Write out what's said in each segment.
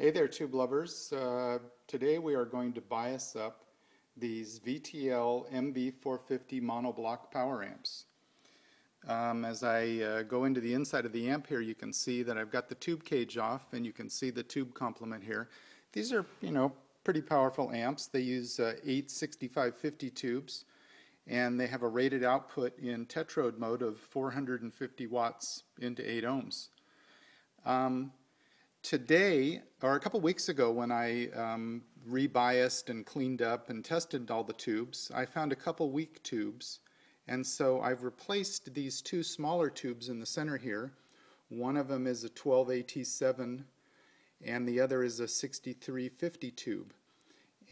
Hey there, tube lovers. Today we are going to bias up these VTL MB450 monoblock power amps. As I go into the inside of the amp here, you can see that I've got the tube cage off and you can see the tube complement here. These are, you know, pretty powerful amps. They use 8 6550 tubes and they have a rated output in tetrode mode of 450 watts into 8 ohms. Today, or a couple weeks ago, when I rebiased and cleaned up and tested all the tubes, I found a couple weak tubes, and so I've replaced these two smaller tubes in the center here. One of them is a 12AT7 and the other is a 6350 tube,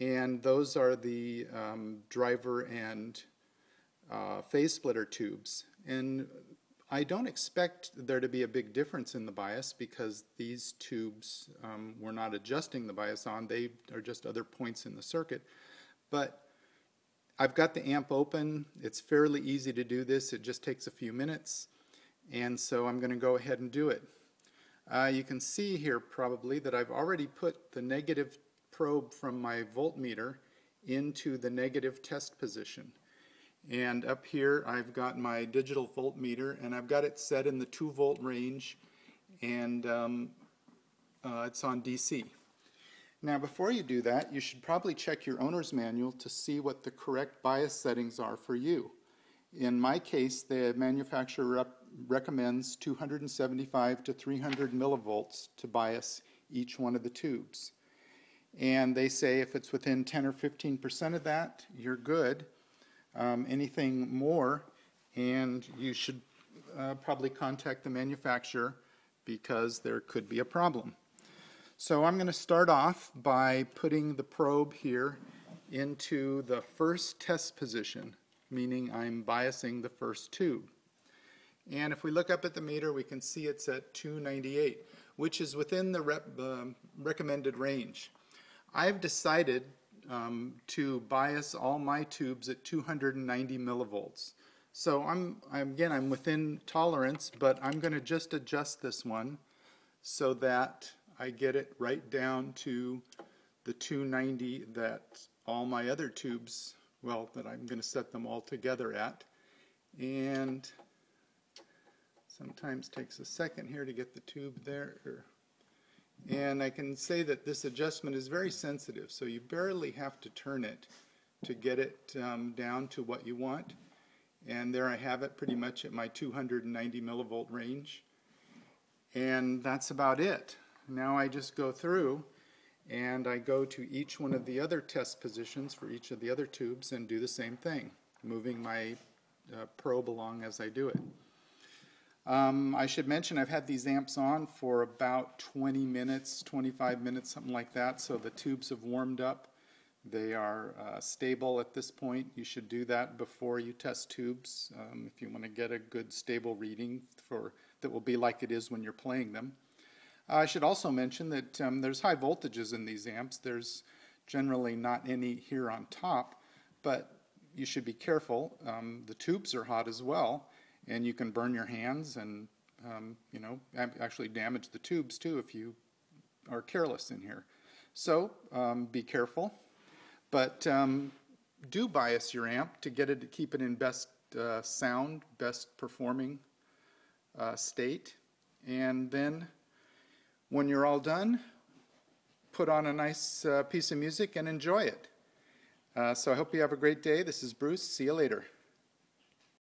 and those are the driver and phase splitter tubes. And I don't expect there to be a big difference in the bias because these tubes we're not adjusting the bias on. They are just other points in the circuit. But I've got the amp open. It's fairly easy to do this. It just takes a few minutes. And so I'm going to go ahead and do it. You can see here probably that I've already put the negative probe from my voltmeter into the negative test position. And up here I've got my digital voltmeter and I've got it set in the 2 volt range, and it's on DC. Now before you do that, you should probably check your owner's manual to see what the correct bias settings are for you. In my case, the manufacturer recommends 275 to 300 millivolts to bias each one of the tubes. And they say if it's within 10 or 15% of that, you're good. Anything more, and you should probably contact the manufacturer because there could be a problem. So I'm going to start off by putting the probe here into the first test position, meaning I'm biasing the first tube. And if we look up at the meter, we can see it's at 298, which is within the recommended range. I've decided to bias all my tubes at 290 millivolts. So I'm within tolerance, but I'm going to just adjust this one so that I get it right down to the 290 that all my other tubes, well, that I'm going to set them all together at. And sometimes takes a second here to get the tube there. And I can say that this adjustment is very sensitive, so you barely have to turn it to get it down to what you want. And there I have it pretty much at my 290 millivolt range. And that's about it. Now I just go through and I go to each one of the other test positions for each of the other tubes and do the same thing, moving my probe along as I do it. I should mention I've had these amps on for about 20 minutes, 25 minutes, something like that, so the tubes have warmed up. They are stable at this point. You should do that before you test tubes if you want to get a good stable reading that will be like it is when you're playing them. I should also mention that there's high voltages in these amps. There's generally not any here on top, but you should be careful. The tubes are hot as well. And you can burn your hands and, you know, actually damage the tubes too if you are careless in here. So be careful, but do bias your amp to get it to keep it in best sound, best performing state. And then when you're all done, put on a nice piece of music and enjoy it. So I hope you have a great day. This is Bruce. See you later.